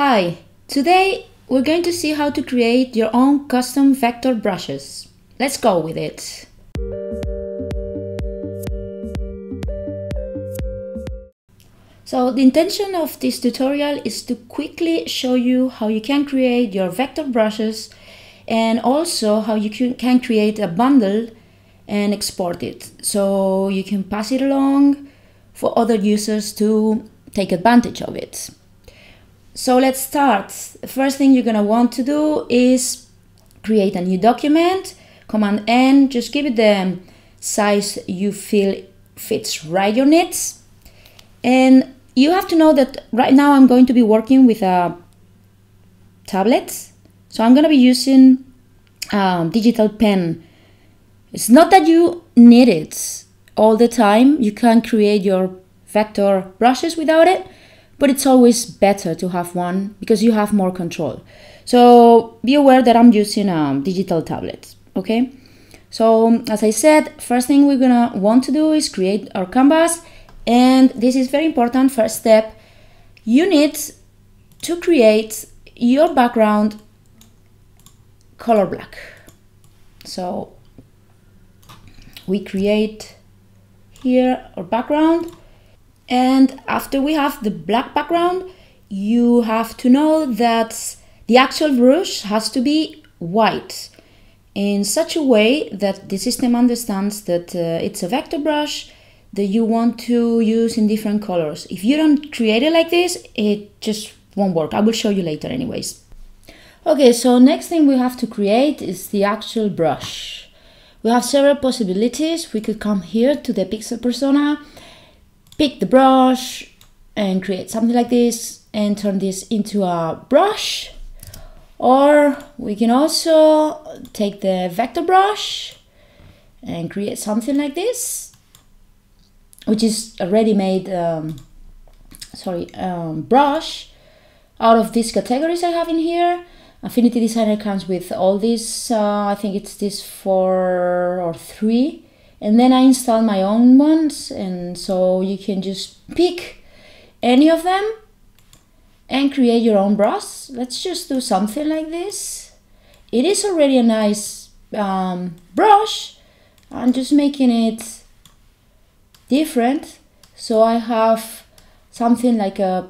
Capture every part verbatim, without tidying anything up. Hi, today we're going to see how to create your own custom vector brushes. Let's go with it. So the intention of this tutorial is to quickly show you how you can create your vector brushes and also how you can create a bundle and export it so you can pass it along for other users to take advantage of it. So let's start. The first thing you're going to want to do is create a new document, Command N, just give it the size you feel fits right on it. And you have to know that right now I'm going to be working with a tablet, so I'm going to be using a digital pen. It's not that you need it all the time, you can create your vector brushes without it, but it's always better to have one because you have more control. So be aware that I'm using a digital tablet, okay? So as I said, first thing we're gonna want to do is create our canvas, and this is very important first step. You need to create your background color black. So we create here our background. And after we have the black background, you have to know that the actual brush has to be white in such a way that the system understands that uh, it's a vector brush that you want to use in different colors. If you don't create it like this, it just won't work. I will show you later anyways. Okay, so next thing we have to create is the actual brush. We have several possibilities. We could come here to the pixel persona, pick the brush and create something like this and turn this into a brush, or we can also take the vector brush and create something like this, which is a ready-made um, sorry um, brush. Out of these categories I have in here, Affinity Designer comes with all these, uh, I think it's these four or three. And then I install my own ones, and so you can just pick any of them and create your own brush. Let's just do something like this. It is already a nice um, brush. I'm just making it different. So I have something like a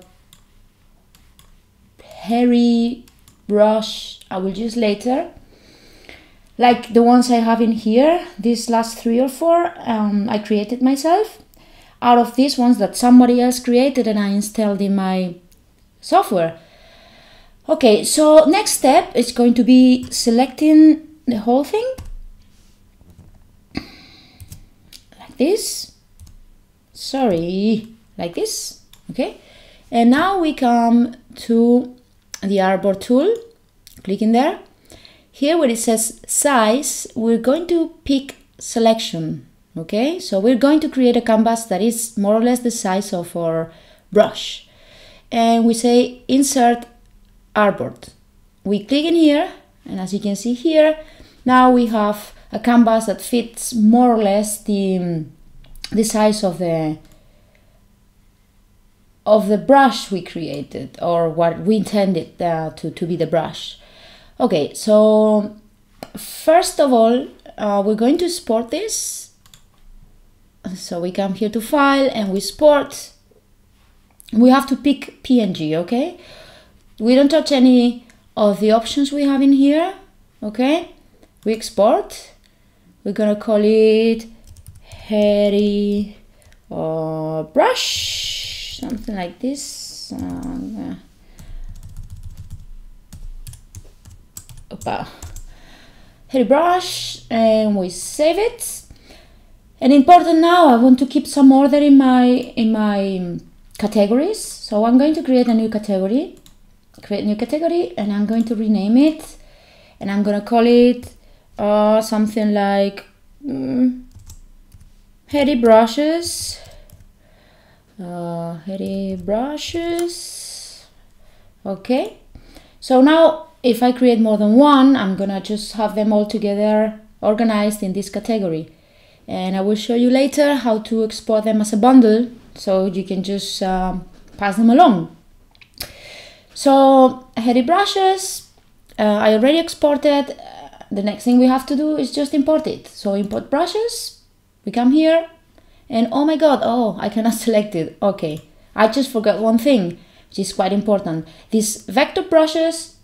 hairy brush. I will use later. Like the ones I have in here, these last three or four, um, I created myself out of these ones that somebody else created and I installed in my software. Okay, so next step is going to be selecting the whole thing, like this, sorry, like this, okay? And now we come to the Arbor tool, click in there. Here where it says size, we're going to pick selection, okay? So we're going to create a canvas that is more or less the size of our brush. And we say insert artboard. We click in here, and as you can see here, now we have a canvas that fits more or less the, the size of the, of the brush we created, or what we intended uh, to, to be the brush. Okay, so first of all, uh, we're going to export this. So we come here to File and we export. We have to pick P N G, okay? We don't touch any of the options we have in here, okay? We export. We're gonna call it hairy or brush, something like this. Uh, Hairy brush, and we save it. And important now, I want to keep some order in my in my categories. So I'm going to create a new category, create new category, and I'm going to rename it, and I'm going to call it uh, something like mm, hairy brushes, uh, hairy brushes. Okay. So now, if I create more than one, I'm gonna just have them all together organized in this category. And I will show you later how to export them as a bundle so you can just um, pass them along. So heavy brushes, uh, I already exported. The next thing we have to do is just import it. So import brushes, we come here, and oh my god, oh, I cannot select it. Okay, I just forgot one thing, which is quite important. These vector brushes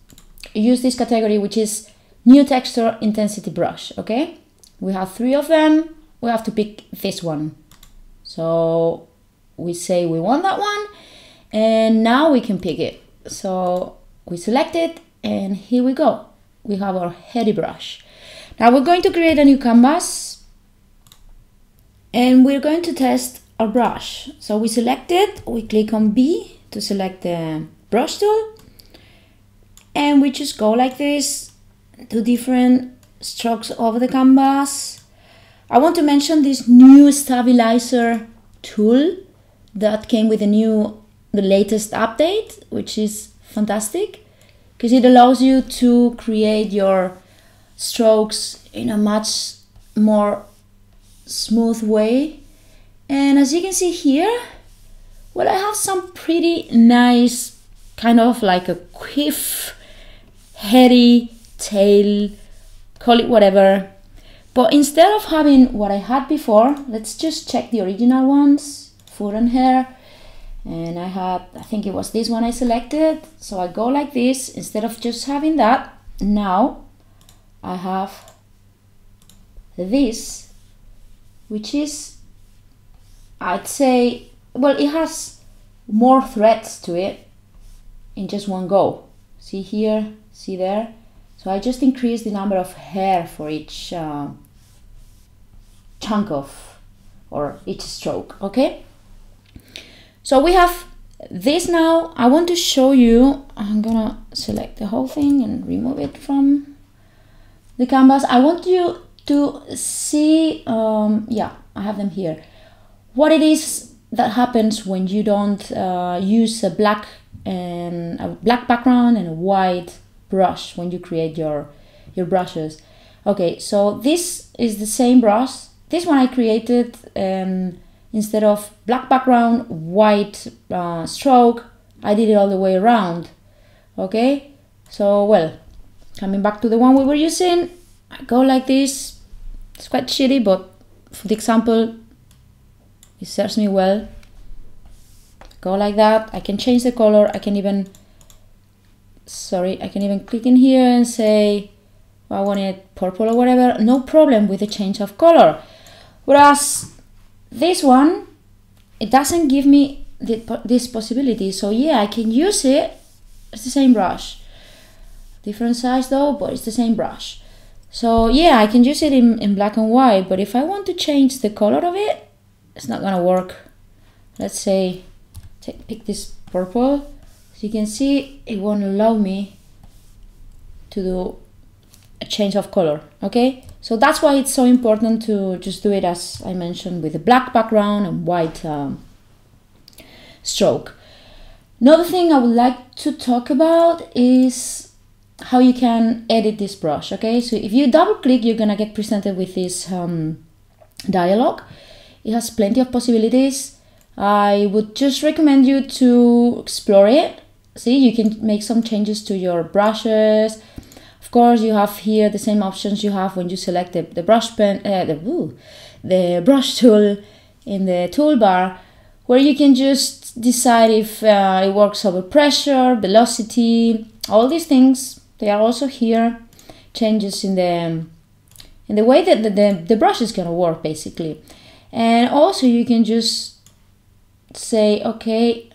use this category, which is new texture intensity brush, okay? We have three of them, we have to pick this one. So we say we want that one, and now we can pick it. So we select it, and here we go. We have our heavy brush. Now we're going to create a new canvas and we're going to test our brush. So we select it, we click on B to select the brush tool, and we just go like this to different strokes over the canvas. I want to mention this new stabilizer tool that came with the new, the latest update, which is fantastic, because it allows you to create your strokes in a much more smooth way. And as you can see here, well, I have some pretty nice kind of like a quiff, heady tail, call it whatever. But instead of having what I had before, let's just check the original ones, foot and hair. And I had, I think it was this one I selected. So I go like this, instead of just having that, now I have this, which is, I'd say, well, it has more threads to it in just one go. See here, see there. So I just increased the number of hair for each uh, chunk of, or each stroke, okay? So we have this now. I want to show you, I'm gonna select the whole thing and remove it from the canvas. I want you to see, um, yeah, I have them here, what it is that happens when you don't uh, use a black and a black background and a white brush when you create your, your brushes. Okay, so this is the same brush. This one I created, um, instead of black background, white uh, stroke, I did it all the way around, okay? So, well, coming back to the one we were using, I go like this. It's quite shitty, but for the example, it serves me well. Go like that, I can change the color, I can even, sorry, I can even click in here and say, I want it purple or whatever, no problem with the change of color. Whereas, this one, it doesn't give me the, this possibility, so yeah, I can use it. It's the same brush, different size though, but it's the same brush. So yeah, I can use it in, in black and white, but if I want to change the color of it, it's not gonna work. Let's say, take, pick this purple. As you can see, it won't allow me to do a change of color, okay? So that's why it's so important to just do it, as I mentioned, with a black background and white um, stroke. Another thing I would like to talk about is how you can edit this brush, okay? So if you double click, you're gonna get presented with this um, dialog. It has plenty of possibilities. I would just recommend you to explore it. See, you can make some changes to your brushes. Of course, you have here the same options you have when you select the, the brush pen, uh, the, ooh, the brush tool in the toolbar, where you can just decide if uh, it works over pressure, velocity, all these things. They are also here. Changes in the in the way that the, the, the brush is gonna work, basically. And also you can just say, okay,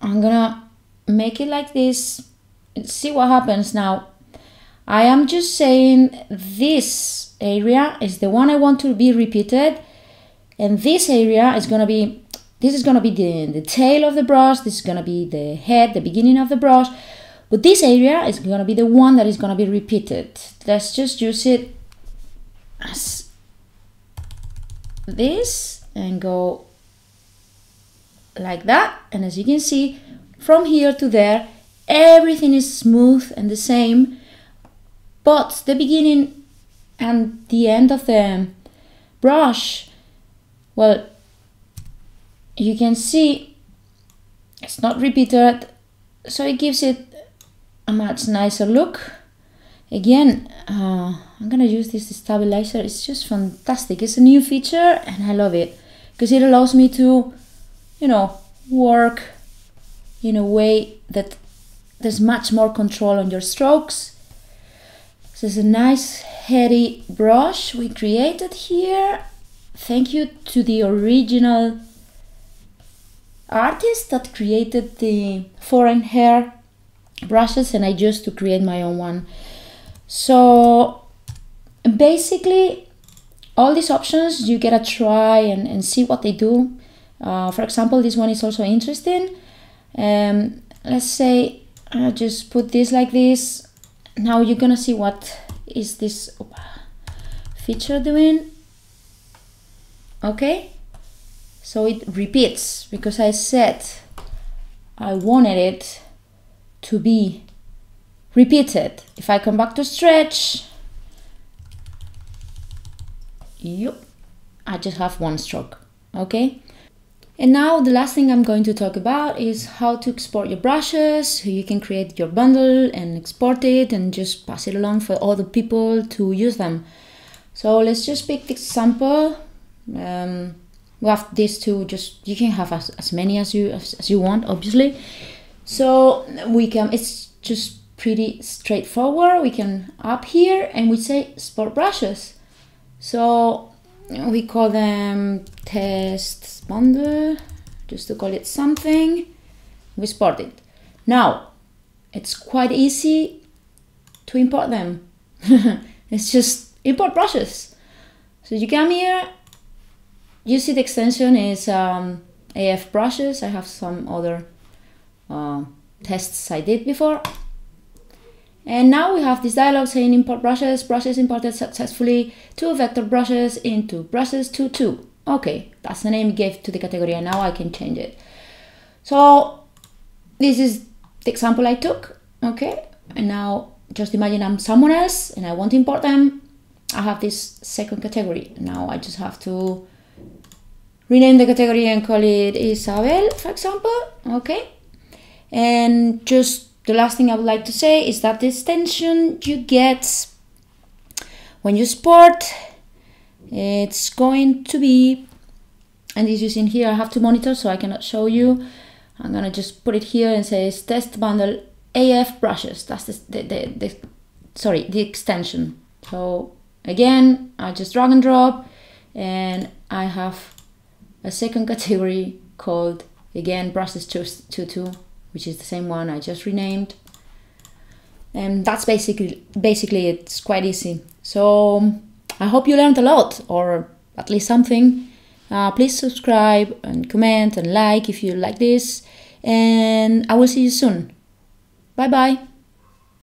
I'm gonna make it like this and see what happens now. I am just saying this area is the one I want to be repeated, and this area is gonna be, this is gonna be the, the tail of the brush, this is gonna be the head, the beginning of the brush, but this area is gonna be the one that is gonna be repeated. Let's just use it as this and go like that, and as you can see, from here to there, everything is smooth and the same. But the beginning and the end of the brush, well, you can see it's not repeated, so it gives it a much nicer look. Again, uh, I'm gonna use this stabilizer. It's just fantastic. It's a new feature and I love it because it allows me to, you know, work in a way that there's much more control on your strokes. This is a nice heavy brush we created here. Thank you to the original artist that created the foreign hair brushes, and I used to create my own one. So basically all these options you get to try and, and see what they do. Uh, for example, this one is also interesting. Um, let's say I just put this like this. Now you're gonna see what is this feature doing. Okay, so it repeats because I said I wanted it to be repeated. If I come back to stretch, yep, I just have one stroke. Okay, and now the last thing I'm going to talk about is how to export your brushes. You can create your bundle and export it and just pass it along for other people to use them. So let's just pick the example. Um, we have these two. Just you can have as, as many as you as, as you want, obviously. So we can, it's just pretty straightforward. We can up here and we say export brushes. So we call them test bundle, just to call it something. We export it. Now it's quite easy to import them. It's just import brushes. So you come here, you see the extension is um, A F brushes. I have some other Uh, tests I did before, and now we have this dialog saying import brushes, brushes imported successfully, two vector brushes into brushes two two. Okay, that's the name we gave to the category, and now I can change it. So this is the example I took. Okay, and now just imagine I'm someone else and I want to import them. I have this second category. Now I just have to rename the category and call it Isabel, for example. Okay. And just the last thing I would like to say is that the extension you get when you export, it's going to be, and this is in here, I have to monitor so I cannot show you. I'm gonna just put it here and say test bundle A F brushes. That's the, the, the, the sorry, the extension. So again, I just drag and drop and I have a second category called again brushes two two, which is the same one I just renamed. And that's basically, basically it's quite easy. So I hope you learned a lot, or at least something. Uh, please subscribe and comment and like if you like this. And I will see you soon. Bye bye.